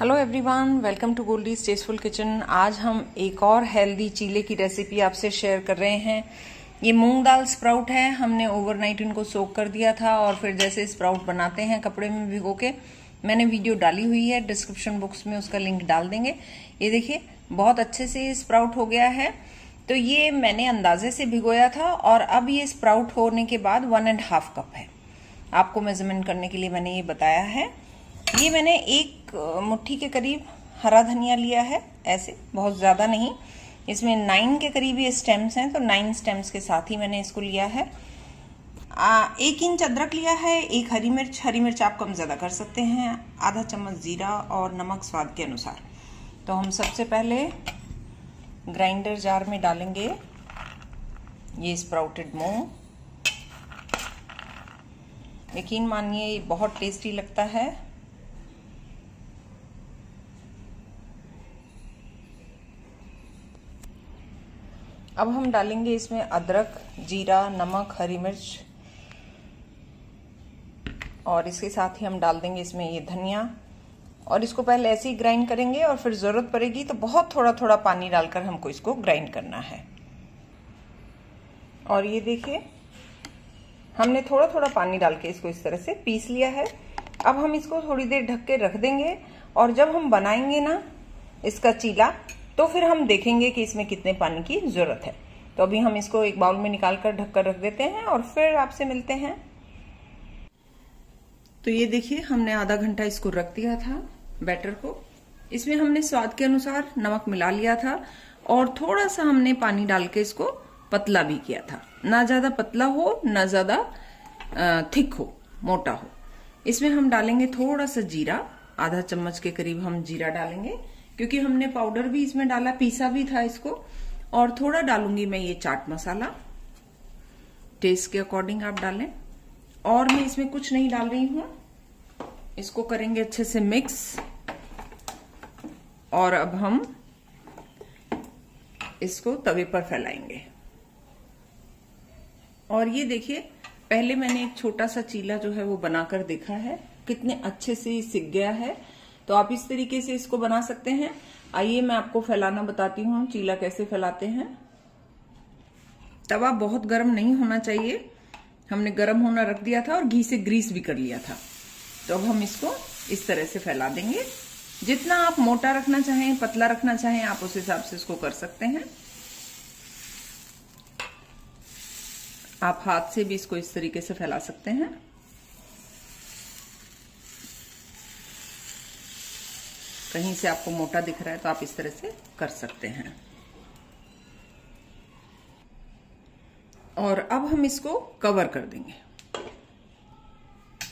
Hello everyone, welcome to Goldie's tasteful kitchen. आज हम एक और हेल्दी चीले की रेसिपी आपसे शेयर कर रहे हैं। ये मूंग दाल स्प्राउट है। हमने ओवरनाइट इनको सोक कर दिया था और फिर जैसे स्प्राउट बनाते हैं कपड़े में भिगो के, मैंने वीडियो डाली हुई है, डिस्क्रिप्शन बॉक्स में उसका लिंक डाल देंगे। ये देखिए बहुत अच्छे से स्प्राउट हो गया है। तो ये मैंने अंदाजे से भिगोया था और अब ये स्प्राउट होने के बाद 1.5 कप है। आपको मेजरमेंट करने के लिए मैंने ये बताया है। ये मैंने 1 मुट्ठी के करीब हरा धनिया लिया है, ऐसे बहुत ज़्यादा नहीं। इसमें 9 के करीब ये स्टेम्स हैं, तो 9 स्टेम्स के साथ ही मैंने इसको लिया है। 1 इंच अदरक लिया है, 1 हरी मिर्च, हरी मिर्च आप कम ज़्यादा कर सकते हैं, आधा चम्मच जीरा और नमक स्वाद के अनुसार। तो हम सबसे पहले ग्राइंडर जार में डालेंगे ये स्प्राउटेड मूंग। यकीन मानिए ये बहुत टेस्टी लगता है। अब हम डालेंगे इसमें अदरक, जीरा, नमक, हरी मिर्च और इसके साथ ही हम डाल देंगे इसमें ये धनिया। और इसको पहले ऐसे ही ग्राइंड करेंगे और फिर ज़रूरत पड़ेगी तो बहुत थोड़ा थोड़ा पानी डालकर हमको इसको ग्राइंड करना है। और ये देखिए हमने थोड़ा थोड़ा पानी डाल के इसको इस तरह से पीस लिया है। अब हम इसको थोड़ी देर ढक के रख देंगे और जब हम बनाएंगे ना इसका चीला तो फिर हम देखेंगे कि इसमें कितने पानी की जरूरत है। तो अभी हम इसको एक बाउल में निकाल कर ढककर रख देते हैं और फिर आपसे मिलते हैं। तो ये देखिए हमने आधा घंटा इसको रख दिया था बैटर को। इसमें हमने स्वाद के अनुसार नमक मिला लिया था और थोड़ा सा हमने पानी डाल के इसको पतला भी किया था, ना ज्यादा पतला हो ना ज्यादा थिक हो, मोटा हो। इसमें हम डालेंगे थोड़ा सा जीरा, आधा चम्मच के करीब हम जीरा डालेंगे क्योंकि हमने पाउडर भी इसमें डाला, पीसा भी था इसको। और थोड़ा डालूंगी मैं ये चाट मसाला, टेस्ट के अकॉर्डिंग आप डालें। और मैं इसमें कुछ नहीं डाल रही हूं, इसको करेंगे अच्छे से मिक्स। और अब हम इसको तवे पर फैलाएंगे। और ये देखिए पहले मैंने एक छोटा सा चीला जो है वो बनाकर देखा है, कितने अच्छे से सिक गया है। तो आप इस तरीके से इसको बना सकते हैं। आइए मैं आपको फैलाना बताती हूँ, चीला कैसे फैलाते हैं। तवा बहुत गर्म नहीं होना चाहिए, हमने गर्म होना रख दिया था और घी से ग्रीस भी कर लिया था। तो अब हम इसको इस तरह से फैला देंगे। जितना आप मोटा रखना चाहें, पतला रखना चाहें, आप उस हिसाब से इसको कर सकते हैं। आप हाथ से भी इसको इस तरीके से फैला सकते हैं। कहीं से आपको मोटा दिख रहा है तो आप इस तरह से कर सकते हैं। और अब हम इसको कवर कर देंगे।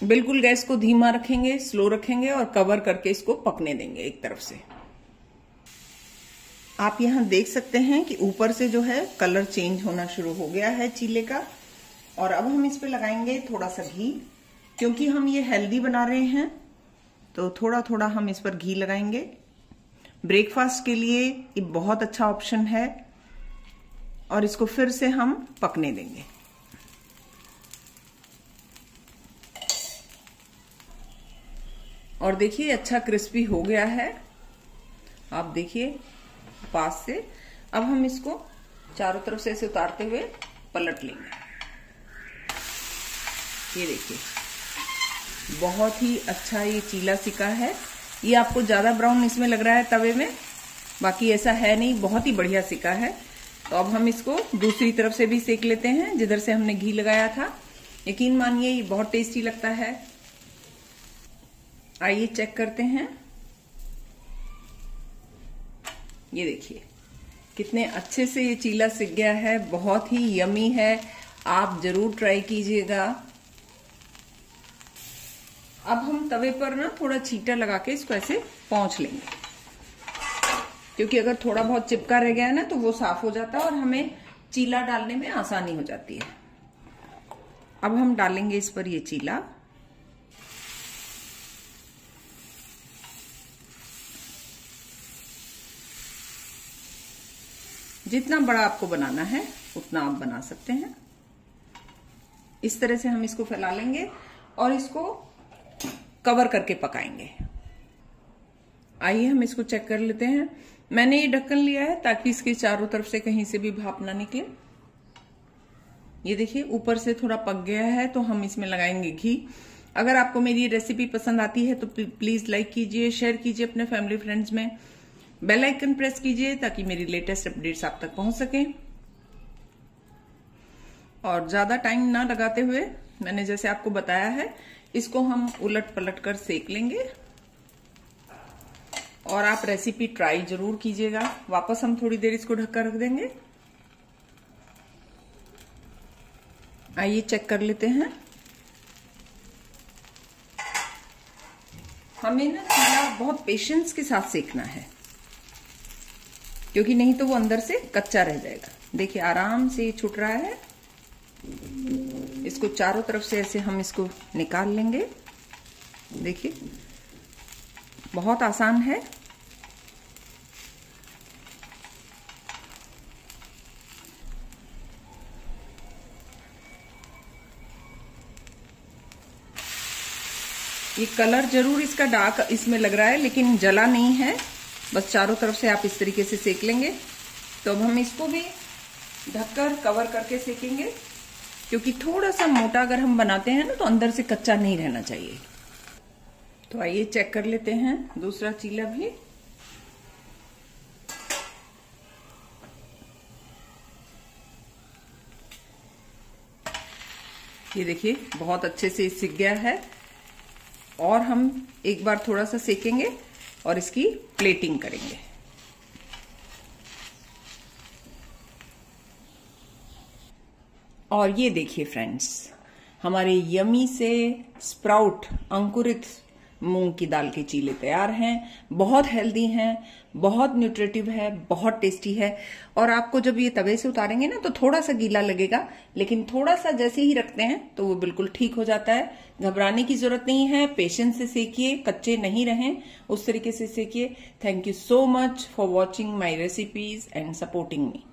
बिल्कुल गैस को धीमा रखेंगे, स्लो रखेंगे और कवर करके इसको पकने देंगे एक तरफ से। आप यहां देख सकते हैं कि ऊपर से जो है कलर चेंज होना शुरू हो गया है चीले का। और अब हम इस पे लगाएंगे थोड़ा सा घी, क्योंकि हम ये हेल्दी बना रहे हैं तो थोड़ा थोड़ा हम इस पर घी लगाएंगे। ब्रेकफास्ट के लिए ये बहुत अच्छा ऑप्शन है। और इसको फिर से हम पकने देंगे। और देखिए अच्छा क्रिस्पी हो गया है, आप देखिए पास से। अब हम इसको चारों तरफ से ऐसे उतारते हुए पलट लेंगे। ये देखिए बहुत ही अच्छा ये चीला सिका है। ये आपको ज्यादा ब्राउन इसमें लग रहा है तवे में, बाकी ऐसा है नहीं, बहुत ही बढ़िया सिका है। तो अब हम इसको दूसरी तरफ से भी सेक लेते हैं जिधर से हमने घी लगाया था। यकीन मानिए ये बहुत टेस्टी लगता है। आइए चेक करते हैं। ये देखिए कितने अच्छे से ये चीला सिक गया है, बहुत ही यमी है। आप जरूर ट्राई कीजिएगा। अब हम तवे पर ना थोड़ा छींटा लगा के इसको ऐसे पोंछ लेंगे, क्योंकि अगर थोड़ा बहुत चिपका रह गया है ना तो वो साफ हो जाता है और हमें चीला डालने में आसानी हो जाती है। अब हम डालेंगे इस पर ये चीला। जितना बड़ा आपको बनाना है उतना आप बना सकते हैं। इस तरह से हम इसको फैला लेंगे और इसको कवर करके पकाएंगे। आइए हम इसको चेक कर लेते हैं। मैंने ये ढक्कन लिया है ताकि इसके चारों तरफ से कहीं से भी भाप ना निकले। ये देखिए ऊपर से थोड़ा पक गया है तो हम इसमें लगाएंगे घी। अगर आपको मेरी रेसिपी पसंद आती है तो प्लीज लाइक कीजिए, शेयर कीजिए अपने फैमिली फ्रेंड्स में, बेल आइकन प्रेस कीजिए ताकि मेरी लेटेस्ट अपडेट्स आप तक पहुंच सके। और ज्यादा टाइम ना लगाते हुए मैंने जैसे आपको बताया है इसको हम उलट पलट कर सेक लेंगे। और आप रेसिपी ट्राई जरूर कीजिएगा। वापस हम थोड़ी देर इसको ढककर रख देंगे। आइए चेक कर लेते हैं। हमें ना चीला बहुत पेशेंस के साथ सेकना है क्योंकि नहीं तो वो अंदर से कच्चा रह जाएगा। देखिए आराम से ये छूट रहा है। इसको चारों तरफ से ऐसे हम इसको निकाल लेंगे। देखिए बहुत आसान है। ये कलर जरूर इसका डार्क इसमें लग रहा है लेकिन जला नहीं है, बस चारों तरफ से आप इस तरीके से सेक लेंगे। तो अब हम इसको भी ढककर कवर करके सेकेंगे क्योंकि थोड़ा सा मोटा अगर हम बनाते हैं ना तो अंदर से कच्चा नहीं रहना चाहिए। तो आइए चेक कर लेते हैं दूसरा चीला भी। ये देखिए बहुत अच्छे से सिक गया है। और हम एक बार थोड़ा सा सेकेंगे और इसकी प्लेटिंग करेंगे। और ये देखिए फ्रेंड्स हमारे यमी से स्प्राउट अंकुरित मूंग की दाल के चीले तैयार हैं। बहुत हेल्दी हैं, बहुत न्यूट्रिटिव है, बहुत टेस्टी है। और आपको जब ये तवे से उतारेंगे ना तो थोड़ा सा गीला लगेगा लेकिन थोड़ा सा जैसे ही रखते हैं तो वो बिल्कुल ठीक हो जाता है। घबराने की जरूरत नहीं है, पेशेंस से सेकिए, कच्चे नहीं रहें, उस तरीके से सेकिए। care. Thank you so much for watching my recipes and supporting me.